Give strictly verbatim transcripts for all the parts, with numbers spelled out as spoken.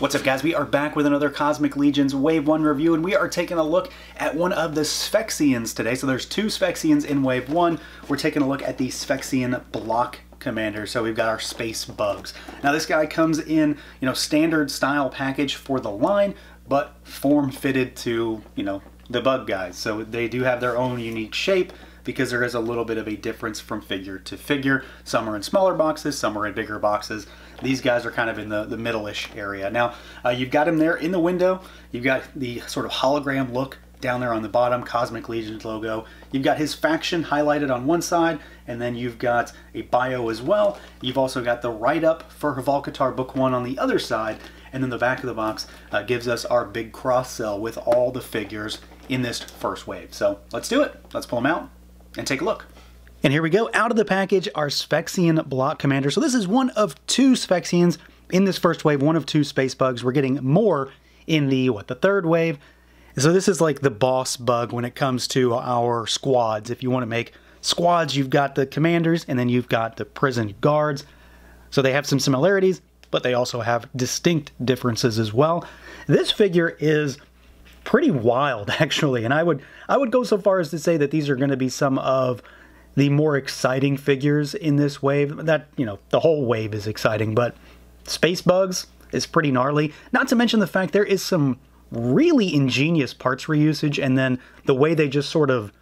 What's up, guys? We are back with another Cosmic Legions Wave one review, and we are taking a look at one of the Sphexxians today. So there's two Sphexxians in Wave one. We're taking a look at the Sphexxian Block Commander. So we've got our Space Bugs. Now this guy comes in, you know, standard style package for the line, but form-fitted to, you know, the bug guys. So they do have their own unique shape, because there is a little bit of a difference from figure to figure. Some are in smaller boxes, some are in bigger boxes. These guys are kind of in the, the middle-ish area. Now, uh, you've got him there in the window. You've got the sort of hologram look down there on the bottom, Cosmic Legions logo. You've got his faction highlighted on one side, and then you've got a bio as well. You've also got the write-up for Hvalkatar Book one on the other side, and then the back of the box uh, gives us our big cross-sell with all the figures in this first wave. So let's do it. Let's pull them out and take a look. And here we go, out of the package, our Sphexxian Block Commander. So this is one of two Sphexxians in this first wave, one of two Space Bugs. We're getting more in the, what, the third wave. So this is like the boss bug when it comes to our squads. If you want to make squads, you've got the commanders, and then you've got the prison guards. So they have some similarities, but they also have distinct differences as well. This figure is pretty wild, actually, and I would I would go so far as to say that these are going to be some of the more exciting figures in this wave. That, you know, the whole wave is exciting, but Space Bugs is pretty gnarly. Not to mention the fact there is some really ingenious parts reusage, and then the way they just sort of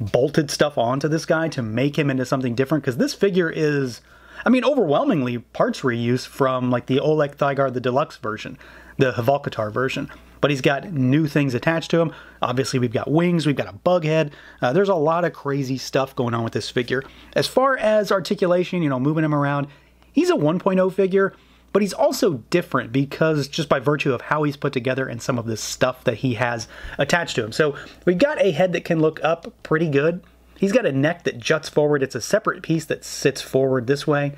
bolted stuff onto this guy to make him into something different, because this figure is, I mean, overwhelmingly parts reuse from, like, the Oleg Thigh Guard, the deluxe version, the Hvalkatar version. But he's got new things attached to him. Obviously, we've got wings, we've got a bug head. Uh, there's a lot of crazy stuff going on with this figure. As far as articulation, you know, moving him around, he's a one point oh figure, but he's also different because just by virtue of how he's put together and some of the stuff that he has attached to him. So we've got a head that can look up pretty good. He's got a neck that juts forward. It's a separate piece that sits forward this way.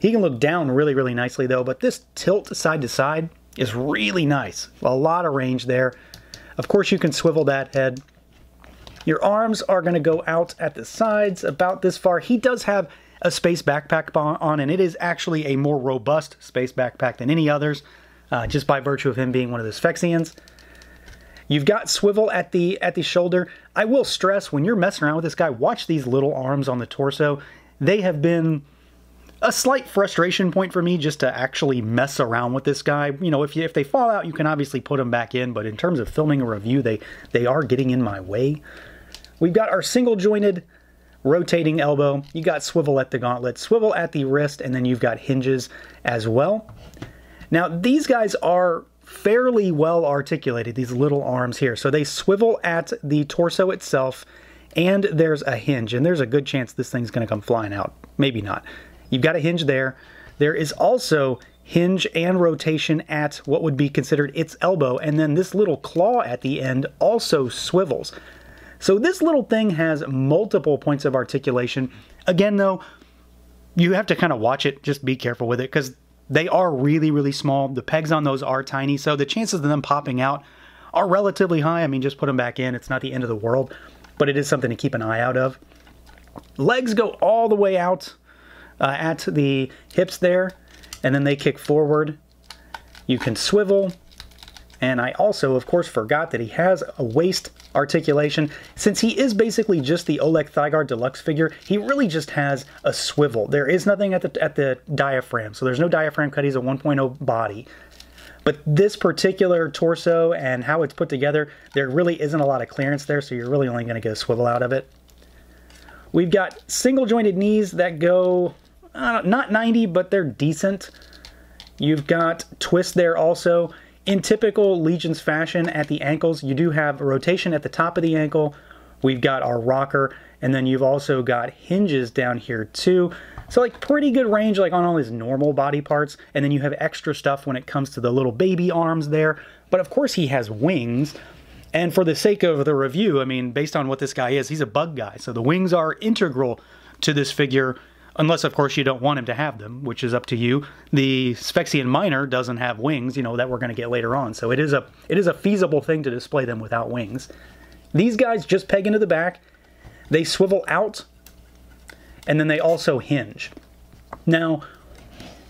He can look down really, really nicely, though, but this tilt side to side is really nice. A lot of range there. Of course, you can swivel that head. Your arms are going to go out at the sides about this far. He does have a space backpack on, and it is actually a more robust space backpack than any others, uh, just by virtue of him being one of the Sphexxians. You've got swivel at the at the shoulder. I will stress, when you're messing around with this guy, watch these little arms on the torso. They have been a slight frustration point for me just to actually mess around with this guy. You know, if you, if they fall out, you can obviously put them back in, but in terms of filming a review, they, they are getting in my way. We've got our single-jointed rotating elbow. You got swivel at the gauntlet, swivel at the wrist, and then you've got hinges as well. Now, these guys are fairly well articulated, these little arms here. So they swivel at the torso itself, and there's a hinge, and there's a good chance this thing's going to come flying out. Maybe not. You've got a hinge there. There is also hinge and rotation at what would be considered its elbow, and then this little claw at the end also swivels. So this little thing has multiple points of articulation. Again, though, you have to kind of watch it. Just be careful with it, because they are really, really small. The pegs on those are tiny, so the chances of them popping out are relatively high. I mean, just put them back in. It's not the end of the world, but it is something to keep an eye out of. Legs go all the way out Uh, at the hips there, and then they kick forward. You can swivel, and I also, of course, forgot that he has a waist articulation. Since he is basically just the Oleg Thigh Guard deluxe figure, he really just has a swivel. There is nothing at the at the diaphragm, so there's no diaphragm cut. He's a one point oh body. But this particular torso and how it's put together, there really isn't a lot of clearance there, so you're really only going to get a swivel out of it. We've got single-jointed knees that go Uh, not ninety, but they're decent. You've got twist there also. In typical Legions fashion, at the ankles, you do have a rotation at the top of the ankle. We've got our rocker, and then you've also got hinges down here too. So, like, pretty good range, like, on all his normal body parts, and then you have extra stuff when it comes to the little baby arms there. But of course he has wings. And for the sake of the review, I mean, based on what this guy is, he's a bug guy. So the wings are integral to this figure. Unless, of course, you don't want him to have them, which is up to you. The Sphexxian Minor doesn't have wings, you know, that we're going to get later on. So it is a it is a feasible thing to display them without wings. These guys just peg into the back. They swivel out, and then they also hinge. Now,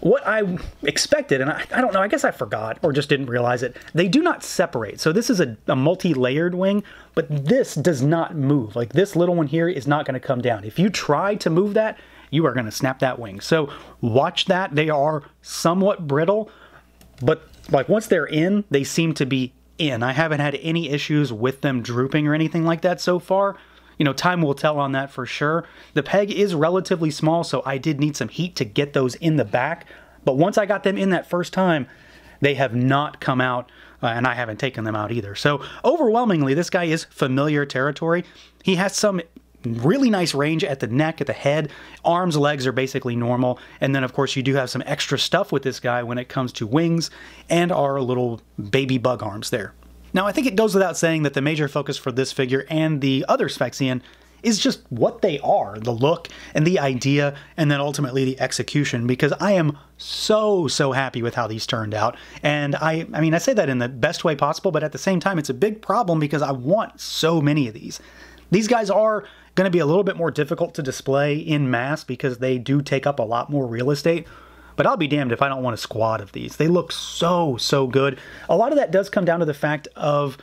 what I expected, and I, I don't know, I guess I forgot or just didn't realize it, they do not separate. So this is a, a multi-layered wing, but this does not move. Like this little one here is not going to come down. If you try to move that, you are going to snap that wing. So watch that. They are somewhat brittle, but like once they're in, they seem to be in. I haven't had any issues with them drooping or anything like that so far. You know, time will tell on that for sure. The peg is relatively small, so I did need some heat to get those in the back. But once I got them in that first time, they have not come out, uh, and I haven't taken them out either. So overwhelmingly, this guy is familiar territory. He has some really nice range at the neck, at the head. Arms, legs are basically normal. And then, of course, you do have some extra stuff with this guy when it comes to wings and our little baby bug arms there. Now, I think it goes without saying that the major focus for this figure and the other Sphexxian is just what they are, the look and the idea, and then ultimately the execution, because I am so, so happy with how these turned out. And I, I mean, I say that in the best way possible, but at the same time, it's a big problem because I want so many of these. These guys are going to be a little bit more difficult to display in mass because they do take up a lot more real estate. But I'll be damned if I don't want a squad of these. They look so, so good. A lot of that does come down to the fact of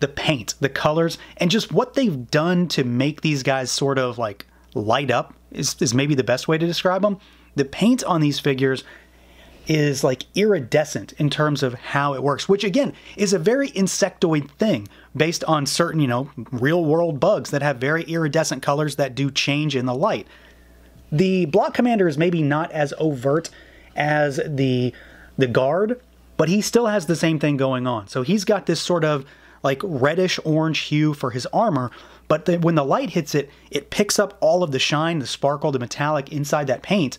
the paint, the colors, and just what they've done to make these guys sort of like light up is, is maybe the best way to describe them. The paint on these figures is like iridescent in terms of how it works, which again is a very insectoid thing based on certain, you know, real world bugs that have very iridescent colors that do change in the light. The block commander is maybe not as overt as the the guard, but he still has the same thing going on. So he's got this sort of like reddish orange hue for his armor, but the, when the light hits it, it picks up all of the shine, the sparkle, the metallic inside that paint,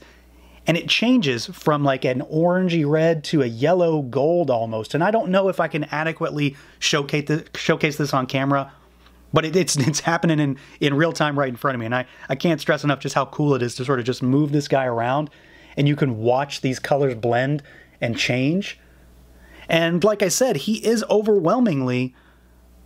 and it changes from like an orangey red to a yellow gold almost. And I don't know if I can adequately showcase the, showcase this on camera, but it, it's it's happening in in real time right in front of me, and I I can't stress enough just how cool it is to sort of just move this guy around. And you can watch these colors blend and change. And like I said, he is overwhelmingly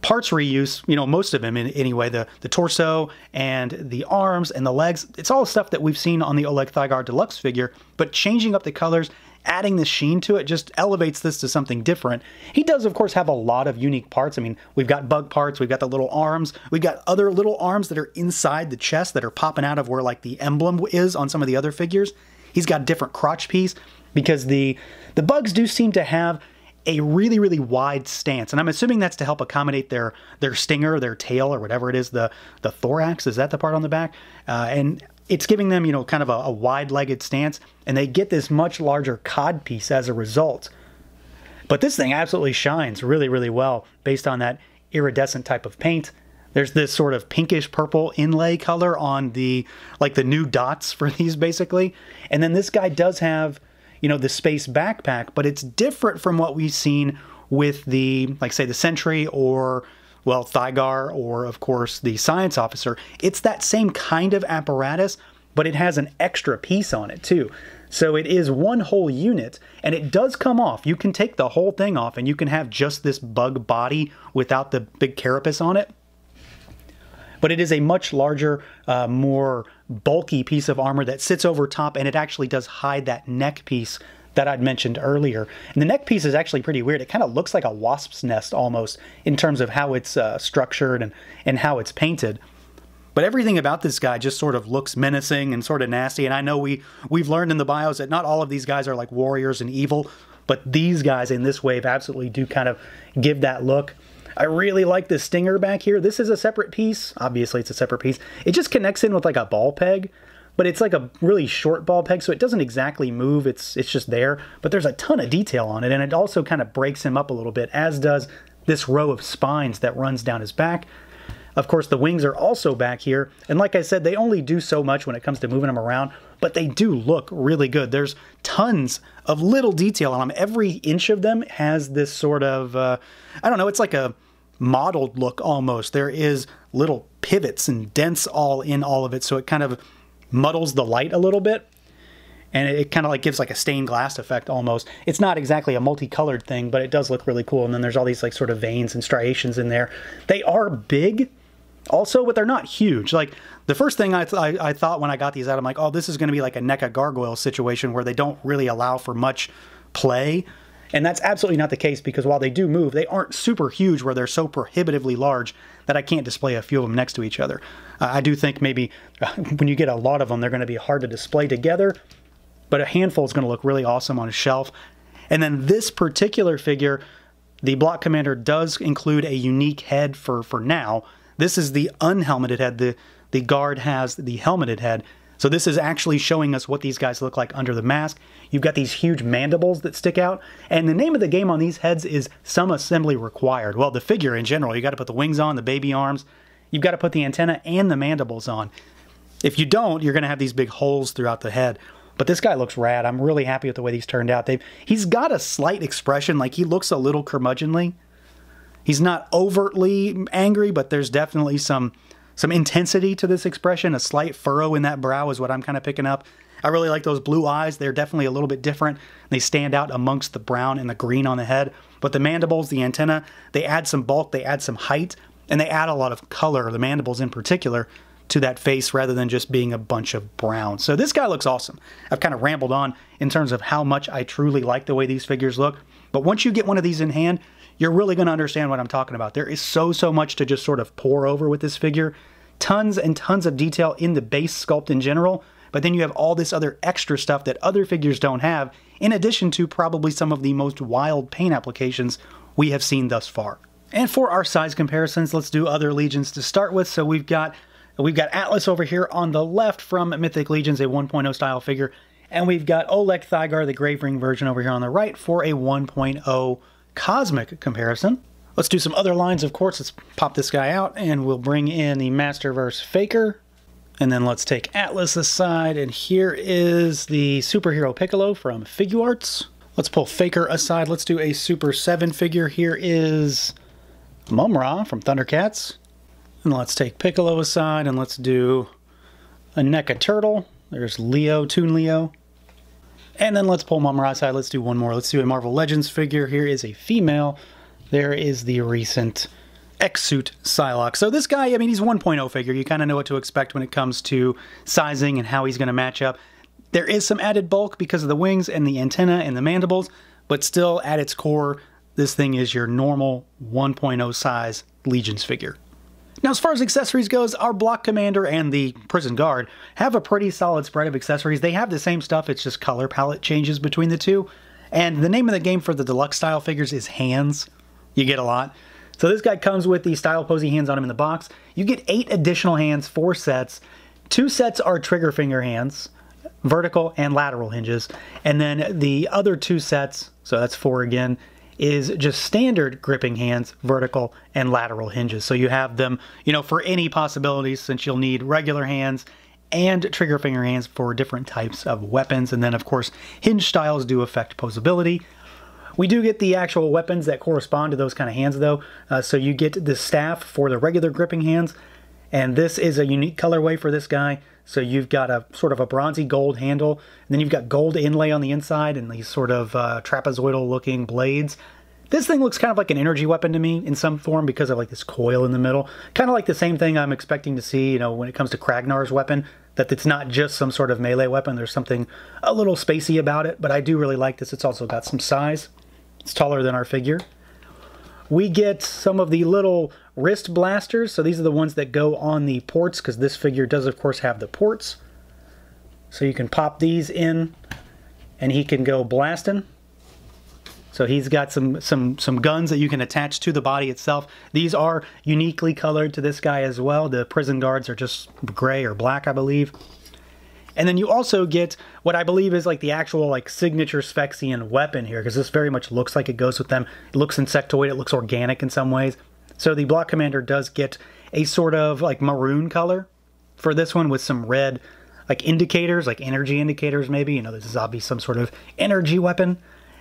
parts reuse, you know, most of him in anyway, the, the torso and the arms and the legs. It's all stuff that we've seen on the Oleg Thigh Guard Deluxe figure, but changing up the colors, adding the sheen to it just elevates this to something different. He does, of course, have a lot of unique parts. I mean, we've got bug parts, we've got the little arms, we've got other little arms that are inside the chest that are popping out of where like the emblem is on some of the other figures. He's got a different crotch piece because the the bugs do seem to have a really, really wide stance. And I'm assuming that's to help accommodate their their stinger, their tail, or whatever it is, the, the thorax. Is that the part on the back? Uh, and it's giving them, you know, kind of a, a wide-legged stance. And they get this much larger cod piece as a result. But this thing absolutely shines really, really well based on that iridescent type of paint. There's this sort of pinkish purple inlay color on the, like the new dots for these basically. And then this guy does have, you know, the space backpack, but it's different from what we've seen with the, like say the Sentry or, well, Thygar or of course the Science Officer. It's that same kind of apparatus, but it has an extra piece on it too. So it is one whole unit, and it does come off. You can take the whole thing off and you can have just this bug body without the big carapace on it. But it is a much larger, uh, more bulky piece of armor that sits over top, and it actually does hide that neck piece that I'd mentioned earlier. And the neck piece is actually pretty weird. It kind of looks like a wasp's nest almost in terms of how it's uh, structured and, and how it's painted. But everything about this guy just sort of looks menacing and sort of nasty. And I know we, we've learned in the bios that not all of these guys are like warriors and evil, but these guys in this wave absolutely do kind of give that look. I really like the stinger back here. This is a separate piece. Obviously, it's a separate piece. It just connects in with like a ball peg, but it's like a really short ball peg, so it doesn't exactly move. It's, it's just there, but there's a ton of detail on it, and it also kind of breaks him up a little bit, as does this row of spines that runs down his back. Of course, the wings are also back here, and like I said, they only do so much when it comes to moving them around, but they do look really good. There's tons of little detail on them. Every inch of them has this sort of, uh, I don't know, it's like a modeled look almost. There is little pivots and dents all in all of it, so it kind of muddles the light a little bit, and it, it kind of like gives like a stained glass effect almost. It's not exactly a multicolored thing, but it does look really cool, and then there's all these like sort of veins and striations in there. They are big. Also, but they're not huge. Like, the first thing I, th I, I thought when I got these out, I'm like, oh, this is going to be like a NECA Gargoyle situation where they don't really allow for much play. And that's absolutely not the case, because while they do move, they aren't super huge where they're so prohibitively large that I can't display a few of them next to each other. Uh, I do think maybe when you get a lot of them, they're going to be hard to display together, but a handful is going to look really awesome on a shelf. And then this particular figure, the Block Commander, does include a unique head for, for now. This is the unhelmeted head. The, the guard has the helmeted head. So this is actually showing us what these guys look like under the mask. You've got these huge mandibles that stick out, and the name of the game on these heads is Some Assembly Required. Well, the figure in general, you got to put the wings on, the baby arms, you've got to put the antenna and the mandibles on. If you don't, you're going to have these big holes throughout the head. But this guy looks rad. I'm really happy with the way these turned out. They've, he's got a slight expression, like he looks a little curmudgeonly. He's not overtly angry, but there's definitely some... some intensity to this expression. A slight furrow in that brow is what I'm kind of picking up. I really like those blue eyes. They're definitely a little bit different. They stand out amongst the brown and the green on the head. But the mandibles, the antenna, they add some bulk, they add some height, and they add a lot of color, the mandibles in particular, to that face rather than just being a bunch of brown. So this guy looks awesome. I've kind of rambled on in terms of how much I truly like the way these figures look. But once you get one of these in hand, you're really going to understand what I'm talking about. There is so, so much to just sort of pour over with this figure. Tons and tons of detail in the base sculpt in general, but then you have all this other extra stuff that other figures don't have, in addition to probably some of the most wild paint applications we have seen thus far. And for our size comparisons, let's do other Legions to start with. So we've got, we've got Atlas over here on the left from Mythic Legions, a one point oh style figure, and we've got Oleg Thigar, the Grave Ring version, over here on the right for a one point oh Cosmic comparison. Let's do some other lines, of course. Let's pop this guy out, and we'll bring in the Masterverse Faker. And then let's take Atlas aside, and here is the Superhero Piccolo from Figuarts. Let's pull Faker aside. Let's do a Super seven figure. Here is Mumm-Ra from Thundercats. And let's take Piccolo aside, and let's do a NECA Turtle. There's Leo, Toon Leo. And then let's pull Mumm-Ra aside. Let's do one more. Let's do a Marvel Legends figure. Here is a female. There is the recent X-Suit Psylocke. So this guy, I mean, he's one point oh figure. You kind of know what to expect when it comes to sizing and how he's going to match up. There is some added bulk because of the wings and the antenna and the mandibles, but still at its core, this thing is your normal one point oh size Legions figure. Now, as far as accessories goes, our Block Commander and the Prison Guard have a pretty solid spread of accessories. They have the same stuff, it's just color palette changes between the two. And the name of the game for the deluxe style figures is hands. You get a lot. So this guy comes with the style posy hands on him in the box. You get eight additional hands, four sets. Two sets are trigger finger hands, vertical and lateral hinges. And then the other two sets, so that's four again, is just standard gripping hands, vertical and lateral hinges. So you have them, you know, for any possibilities, since you'll need regular hands and trigger finger hands for different types of weapons. And then, of course, hinge styles do affect posability. We do get the actual weapons that correspond to those kind of hands, though. Uh, so you get the staff for the regular gripping hands, and this is a unique colorway for this guy. So you've got a sort of a bronzy gold handle, and then you've got gold inlay on the inside and these sort of uh, trapezoidal-looking blades. This thing looks kind of like an energy weapon to me in some form because of like this coil in the middle. Kind of like the same thing I'm expecting to see, you know, when it comes to Kragnar's weapon, that it's not just some sort of melee weapon. There's something a little spacey about it, but I do really like this. It's also got some size. It's taller than our figure. We get some of the little wrist blasters. So these are the ones that go on the ports, because this figure does, of course, have the ports. So you can pop these in and he can go blasting. So he's got some, some, some guns that you can attach to the body itself. These are uniquely colored to this guy as well. The prison guards are just gray or black, I believe. And then you also get what I believe is like the actual like signature Sphexxian weapon here, because this very much looks like it goes with them. It looks insectoid, it looks organic in some ways. So the Block Commander does get a sort of like maroon color for this one with some red like indicators, like energy indicators maybe. You know, this is obviously some sort of energy weapon.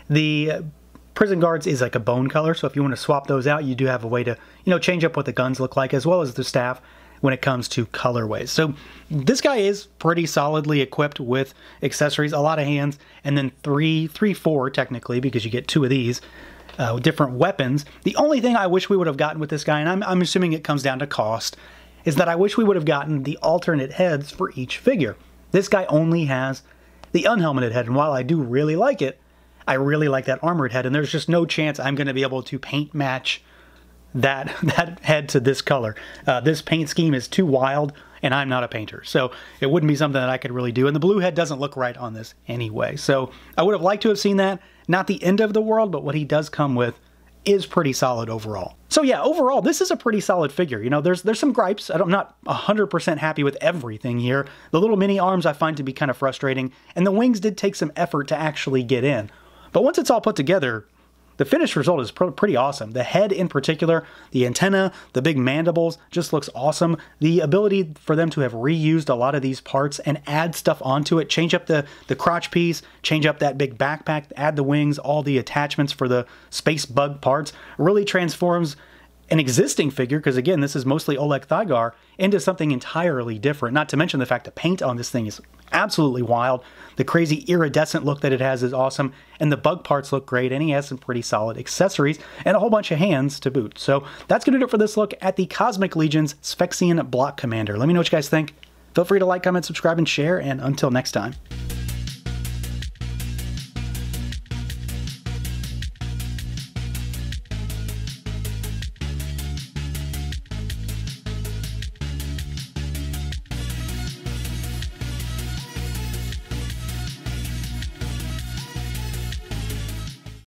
The Prison Guards is like a bone color, so if you want to swap those out, you do have a way to, you know, change up what the guns look like as well as the staff when it comes to colorways. So this guy is pretty solidly equipped with accessories, a lot of hands, and then three, three, four technically, because you get two of these uh, different weapons. The only thing I wish we would have gotten with this guy, and I'm, I'm assuming it comes down to cost, is that I wish we would have gotten the alternate heads for each figure. This guy only has the unhelmeted head, and while I do really like it, I really like that armored head, and there's just no chance I'm going to be able to paint match that that head to this color. Uh, this paint scheme is too wild, and I'm not a painter, so it wouldn't be something that I could really do, and the blue head doesn't look right on this anyway, so I would have liked to have seen that. Not the end of the world, but what he does come with is pretty solid overall. So yeah, overall, this is a pretty solid figure. You know, there's there's some gripes. I'm not one hundred percent happy with everything here. The little mini arms I find to be kind of frustrating, and the wings did take some effort to actually get in. But once it's all put together, the finished result is pr pretty awesome. The head in particular, the antenna, the big mandibles, just looks awesome. The ability for them to have reused a lot of these parts and add stuff onto it, change up the, the crotch piece, change up that big backpack, add the wings, all the attachments for the space bug parts, really transforms an existing figure, because again, this is mostly Oleg Thigar, into something entirely different. Not to mention the fact the paint on this thing is absolutely wild. The crazy iridescent look that it has is awesome, and the bug parts look great, and he has some pretty solid accessories and a whole bunch of hands to boot. So that's gonna do it for this look at the Cosmic Legions Sphexxian Block Commander. Let me know what you guys think. Feel free to like, comment, subscribe, and share, and until next time.